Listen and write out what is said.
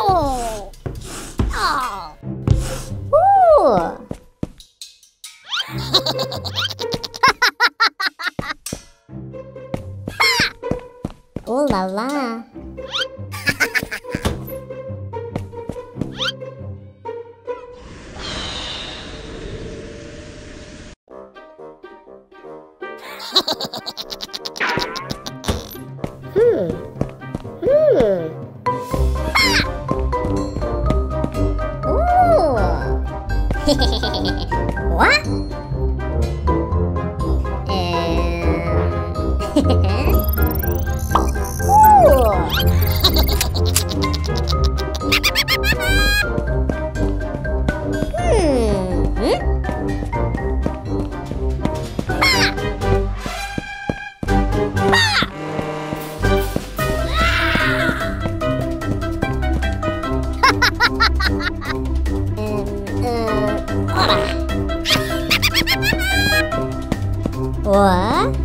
또! 오! 올라라. What? What?